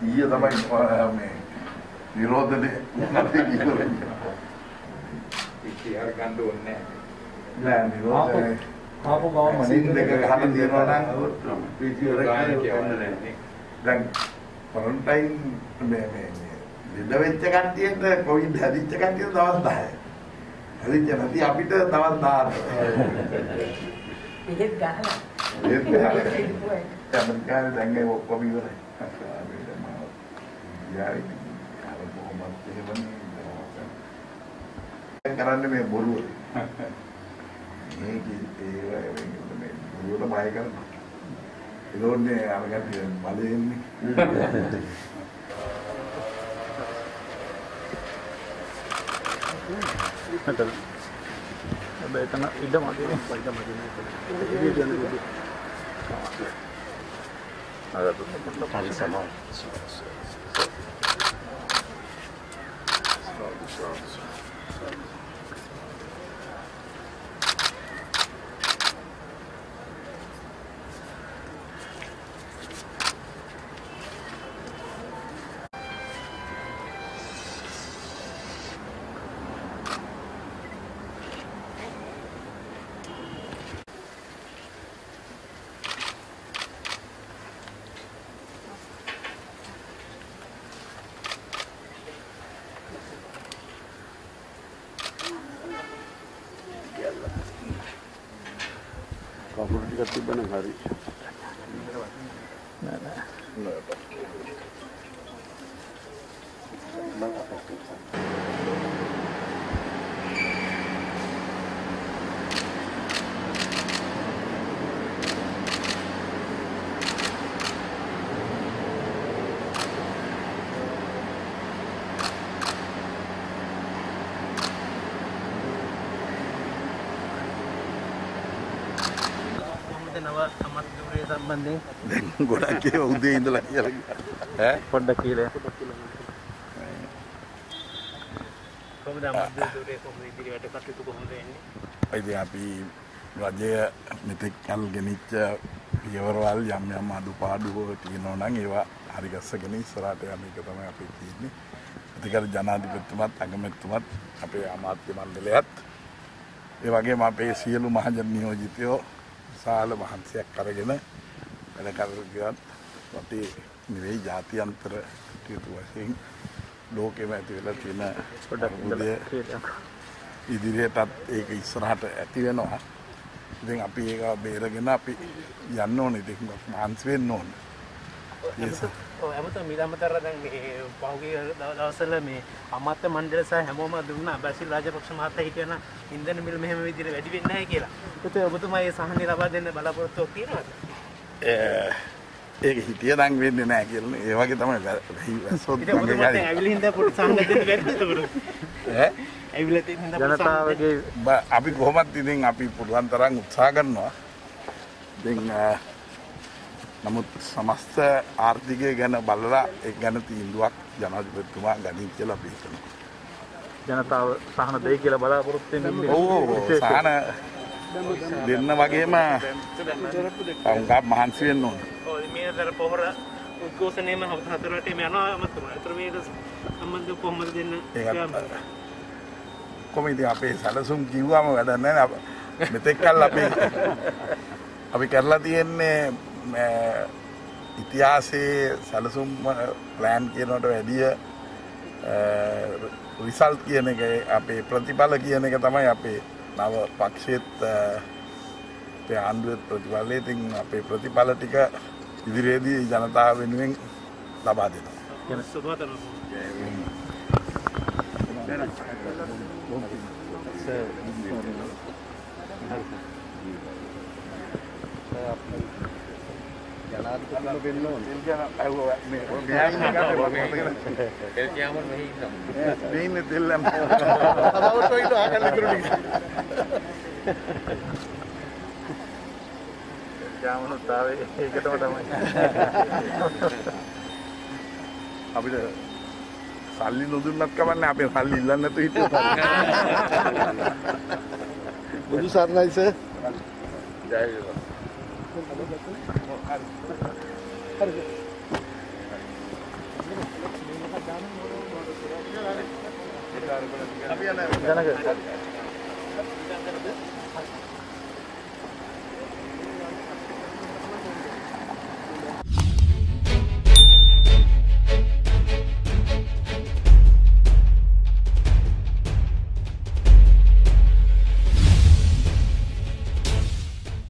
Iya sama nirodhane nanti gitu ikhtiar gandone nah nirodhane apa kamu manin dengan hati nirodhane video rekane dan quarantine didawecce kantiyet covid hadicce kantiyet tawas 10 hadicce nanti apita tawas 10 ihet gahana ihet gahana dan kan denge kopi wala jari kalau Muhammad hewan ini karena dia boru ini gitu boru itu baik kan itu nih agak dia balik ini betul ada tengah idam aja nih idam aja nih ini dia duduk ada tuh kali sama Tiba-tiba hari Banding godake ude indala eh pondakile komda madde dure komri diri wata katutu kohomda enne aidi api rajaya metek kal geniccha piyawalwal yam yam adu paadu tiyena nan ewa hari gassagena isarata yam eka thamai api tiyenne athikar janadipattumat agamettumat ape amathya mandalayat e wagema ape sielu mahajan niyojithayo sala wahansiyak karagena ada karugian tapi nilai jati antara itu asing loke mati wala thina produk ඉදිරියටත් ඒක ඉස්සරහට ඇති වෙනවා ඉතින් අපි ඒක බේරගෙන අපි යන්න ඕනේ ඉතින් මාන්ස් වෙන්න ඕනේ ඔය අමතර මිලමතර දැන් මේ පහුගිය දවස්වල මේ අමාත්‍ය මණ්ඩල සහ හැමෝම දුන්නා බැසිල් රාජපක්ෂ මහත්තයා හිටියන ඉන්ධන මිල මෙහෙම විදිහට වැඩි වෙන්නේ නැහැ කියලා. ඒත් ඔබතුමා මේ සහනය ලබා දෙන්න බලාපොරොත්තුවක් තියෙනවද? ඒක හිතිය නම් වෙන්නේ නැහැ කියලා නේ. ඒ වගේ තමයි වැස්සොත් මගේ ගානේ. ඒකට ඇවිල්ලා ඉඳලා පොඩි සංගතෙත් වැඩිද බරු. ඈ? ඇවිල්ලා තින් ඉඳලා ජනතාවගේ අපි කොහොමත් ඉතින් අපි පුළුවන් තරම් උත්සාහ කරනවා. ඉතින් නමුත් සමස්ත ආර්ථිකය ගැන බලලා ඒ ගැන තීන්දුවක් ජනාධිපතිතුමා ගනී කියලා අපි හිතනවා. ජනතාව සහන දෙයි කියලා බලාපොරොත්තු වෙන්නේ. ඔව් සහන දෙන්න වගේම අංගා මහන්සි වෙන්න ඕන. ඔය මේතර පොහොර උද්ඝෝෂණයම හතර රටේම යනවා මතුමා. ඒතර මේක සම්බන්ධ කොහොමද දෙන්න? කොහොමද අපේ සැලසුම් කිව්වම වැඩක් නැහැ. මෙතෙක් කල් අපි කරලා තියෙන්නේ ඉතිහාසයේ සැලසුම් ප්ලෑන් කියනකට වැඩිය රිසල්ට් කියන එක අපේ ප්‍රතිඵල කියන එක තමයි අපේ නව පක්ෂෙත් අපේ ආණ්ඩුවෙත් ප්‍රතිඵලයේ තින් අපේ ප්‍රතිඵල ටික ඉදිරියේදී ජනතාව වෙනුවෙන් ලබා දෙනවා. Jangan